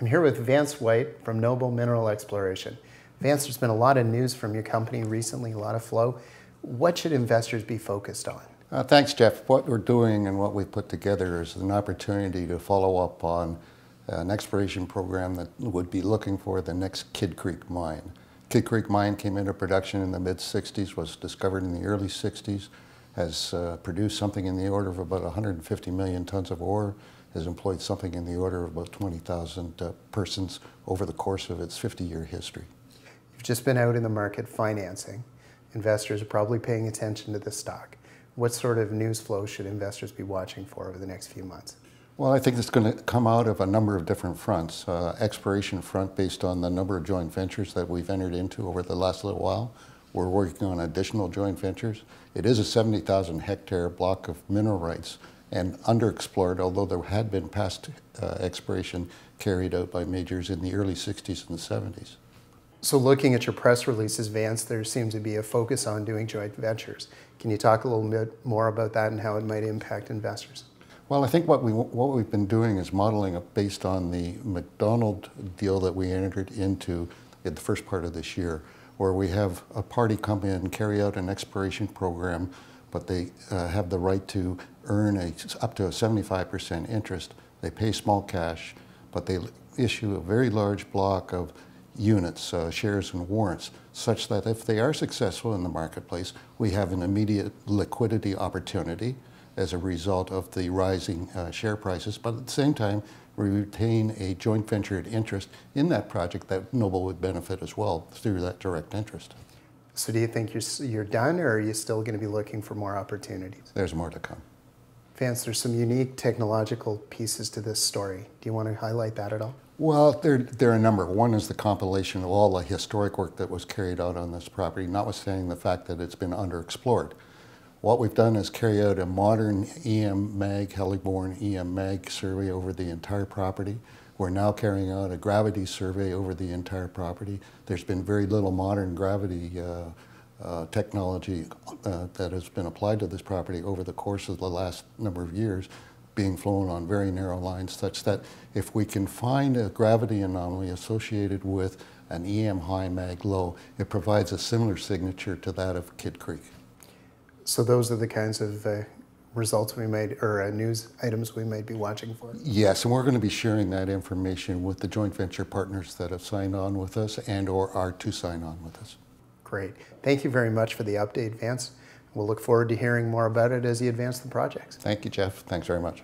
I'm here with Vance White from Noble Mineral Exploration. Vance, there's been a lot of news from your company recently, a lot of flow. What should investors be focused on? Thanks, Jeff. What we're doing and what we've put together is an opportunity to follow up on an exploration program that would be looking for the next Kidd Creek Mine. Kidd Creek Mine came into production in the mid-'60s, was discovered in the early '60s, has produced something in the order of about 150 million tons of ore, has employed something in the order of about 20,000 persons over the course of its 50-year history. You've just been out in the market financing. Investors are probably paying attention to this stock. What sort of news flow should investors be watching for over the next few months? Well, I think it's going to come out of a number of different fronts. Exploration front based on the number of joint ventures that we've entered into over the last little while. We're working on additional joint ventures. It is a 70,000 hectare block of mineral rights and underexplored, although there had been past exploration carried out by majors in the early '60s and '70s. So looking at your press releases, Vance, there seems to be a focus on doing joint ventures. Can you talk a little bit more about that and how it might impact investors? Well, I think what we've been doing is modeling up based on the McDonald deal that we entered into in the first part of this year, where we have a party come in and carry out an exploration program, but they have the right to earn up to a 75% interest. They pay small cash, but they issue a very large block of units, shares and warrants, such that if they are successful in the marketplace, we have an immediate liquidity opportunity as a result of the rising share prices. But at the same time, we retain a joint venture interest in that project that Noble would benefit as well through that direct interest. So do you think you're done, or are you still going to be looking for more opportunities? There's more to come. Vance, there's some unique technological pieces to this story. Do you want to highlight that at all? Well, there are a number. One is the compilation of all the historic work that was carried out on this property, notwithstanding the fact that it's been underexplored. What we've done is carry out a modern EM-Mag, Heliborne EM-Mag survey over the entire property. We're now carrying out a gravity survey over the entire property. There's been very little modern gravity technology that has been applied to this property over the course of the last number of years, being flown on very narrow lines, such that if we can find a gravity anomaly associated with an EM high mag low, it provides a similar signature to that of Kidd Creek. So those are the kinds of results we might, or news items we might be watching for? Yes, and we're going to be sharing that information with the joint venture partners that have signed on with us and or are to sign on with us. Great. Thank you very much for the update, Vance. We'll look forward to hearing more about it as you advance the projects. Thank you, Jeff. Thanks very much.